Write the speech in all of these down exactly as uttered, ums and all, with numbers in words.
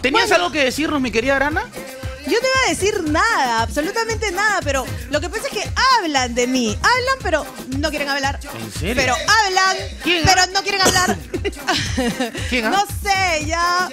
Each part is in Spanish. ¿Tenías bueno, algo que decirnos, mi querida Arana? Yo no iba a decir nada, absolutamente nada, pero lo que pasa es que hablan de mí. Hablan, pero no quieren hablar. ¿En serio? Pero hablan, ¿Quién, pero ah? no quieren hablar. ¿Quién, ah? No sé, ya...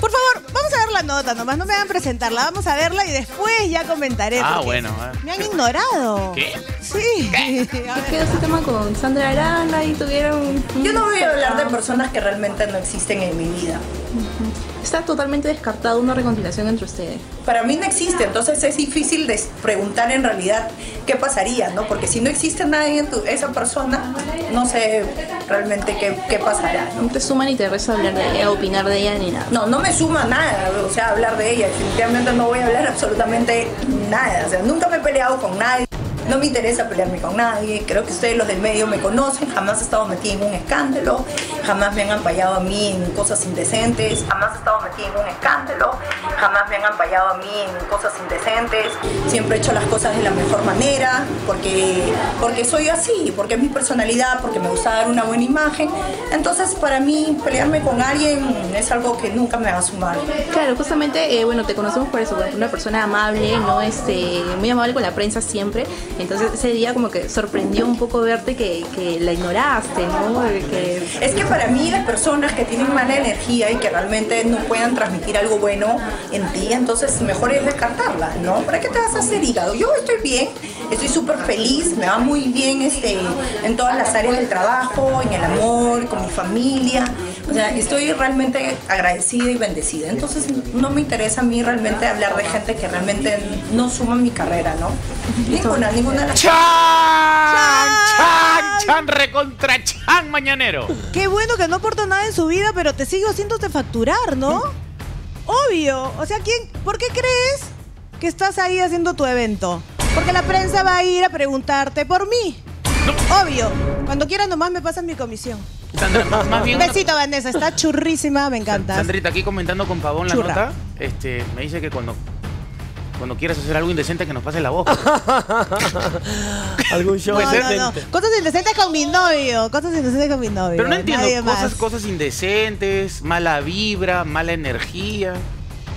Por favor, vamos a ver la nota nomás, no me van a presentarla. Vamos a verla y después ya comentaré. Ah, bueno. Eh. Me han ignorado. ¿Qué? Sí. ¿Qué? Quedó ese tema con Sandra Arana y tuvieron... Yo no voy a hablar de personas que realmente no existen en mi vida. Uh-huh. Está totalmente descartada una reconciliación entre ustedes. Para mí no existe, entonces es difícil de preguntar en realidad qué pasaría, ¿no? Porque si no existe nadie en tu, esa persona, no sé realmente qué, qué pasará, ¿no? No te suma ni te resta hablar de ella, opinar de ella ni nada. No, no me suma nada, o sea, hablar de ella. Definitivamente no voy a hablar absolutamente nada, o sea, nunca me he peleado con nadie. No me interesa pelearme con nadie, creo que ustedes los del medio me conocen, jamás he estado metida en un escándalo, jamás me han ampallado a mí en cosas indecentes, jamás he estado metida en un escándalo, jamás me han ampallado a mí en cosas indecentes, siempre he hecho las cosas de la mejor manera, porque, porque soy así, porque es mi personalidad, porque me gusta dar una buena imagen, entonces para mí pelearme con alguien es algo que nunca me va a sumar. Claro, justamente, eh, bueno, te conocemos por eso, una persona amable, ¿no? Este, muy amable con la prensa siempre. Entonces ese día como que sorprendió un poco verte que, que la ignoraste, ¿no? Que... Es que para mí las personas que tienen mala energía y que realmente no puedan transmitir algo bueno en ti, entonces mejor es descartarlas, ¿no? ¿Para qué te vas a hacer hígado? Yo estoy bien, estoy súper feliz, me va muy bien este, en todas las áreas del trabajo, en el amor, con mi familia. O sea, estoy realmente agradecida y bendecida. Entonces no me interesa a mí realmente hablar de gente que realmente no suma mi carrera, ¿no? Ninguna, ninguna. ¡Chan! ¡Chan! ¡Chan! ¡Recontra Chan, mañanero! Qué bueno que no aporta nada en su vida, pero te sigue haciéndote facturar, ¿no? Obvio. O sea, ¿quién, ¿por qué crees que estás ahí haciendo tu evento? Porque la prensa va a ir a preguntarte por mí. No. Obvio. Cuando quieras nomás me pasas mi comisión. Sandra, más, más bien... Besito, Vanessa. Está churrísima. Me encanta. Sandrita, aquí comentando con Pavón la Churra. nota. Este, me dice que cuando... Cuando quieras hacer algo indecente, que nos pase la voz. Algún show no, indecente. No, no. Cosas indecentes con mi novio. Cosas indecentes con mi novio. Pero no entiendo. Nadie cosas, más. cosas indecentes, mala vibra, mala energía.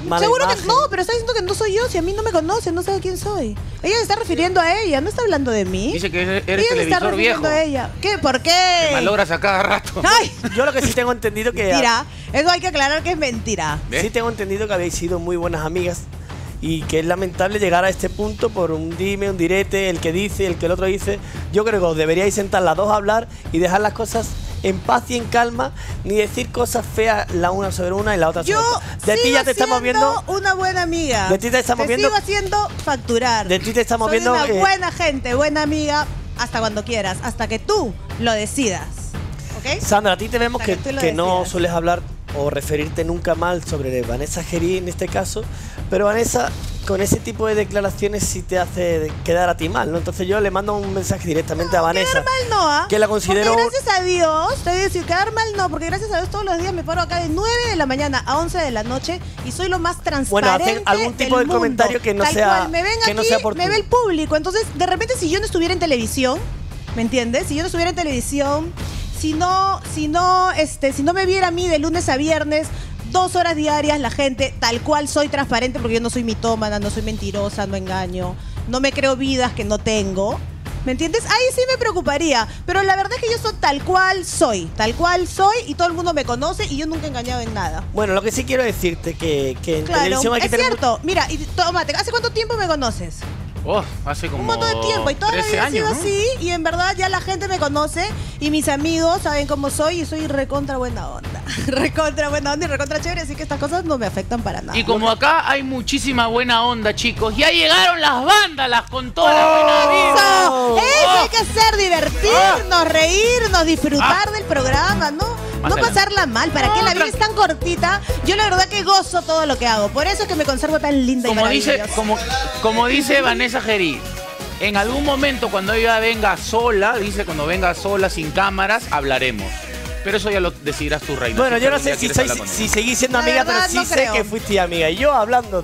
Mala Seguro imagen. que no, pero está diciendo que no soy yo. Si a mí no me conocen, no sabe quién soy. Ella se está refiriendo a ella, no está hablando de mí. Dice que eres ella televisor se está refiriendo viejo. A ella. ¿Qué? ¿Por qué? Te malogras a cada rato. Ay. Yo lo que sí tengo entendido que... Mentira. Eso hay que aclarar que es mentira. ¿Eh? Sí tengo entendido que habéis sido muy buenas amigas. Y que es lamentable llegar a este punto por un dime, un direte, el que dice, el que el otro dice. Yo creo que os deberíais sentar las dos a hablar y dejar las cosas en paz y en calma, ni decir cosas feas la una sobre una y la otra sobre otra. De ti ya te estamos viendo una buena amiga. De ti te estamos viendo. Te sigo haciendo facturar. De ti te estamos viendo una buena gente, buena amiga, hasta cuando quieras, hasta que tú lo decidas. ¿Ok? Sandra, a ti te vemos que, que, que no sueles hablar o referirte nunca mal sobre Vanessa Jerí en este caso, pero Vanessa con ese tipo de declaraciones sí te hace quedar a ti mal, ¿no? Entonces yo le mando un mensaje directamente no, a Vanessa. Quedar mal no, ¿eh? Que la considero... Porque gracias a Dios, te voy a decir, quedar mal no, porque gracias a Dios todos los días me paro acá de nueve de la mañana a once de la noche y soy lo más transparente. Bueno, hacen algún tipo del de mundo. comentario que no Tal sea cual. Me ven que aquí, no sea por me ve el público, entonces de repente si yo no estuviera en televisión, ¿me entiendes? Si yo no estuviera en televisión... Si no, si no, este, si no me viera a mí de lunes a viernes, dos horas diarias, la gente, tal cual soy transparente, porque yo no soy mitómana, no soy mentirosa, no engaño, no me creo vidas que no tengo, ¿me entiendes? Ahí sí me preocuparía, pero la verdad es que yo soy tal cual soy, tal cual soy y todo el mundo me conoce y yo nunca he engañado en nada. Bueno, lo que sí quiero decirte que, que en claro, televisión hay que tener... Claro, es cierto, mira, y tómate, ¿hace cuánto tiempo me conoces? Oh, hace como un montón de tiempo y toda la vida he sido así y en verdad ya la gente me conoce y mis amigos saben cómo soy y soy recontra buena onda, recontra buena onda y recontra chévere, así que estas cosas no me afectan para nada. Y como acá hay muchísima buena onda, chicos, ya llegaron las bandalas con toda la buena vida. Oh, eso oh, hay que hacer, divertirnos, oh, reírnos, disfrutar ah, del programa, ¿no? No pasarla mal, ¿para qué? La vida es tan cortita. Yo la verdad que gozo todo lo que hago. Por eso es que me conservo tan linda como y maravillosa. Dice, como, como dice Vanessa Jerí, en algún momento cuando ella venga sola, dice cuando venga sola, sin cámaras, hablaremos. Pero eso ya lo decidirás tú, Reina. Bueno, si yo no sé si, soy, si seguís siendo la amiga, verdad, pero sí no sé creo. que fuiste amiga. Y yo hablando de...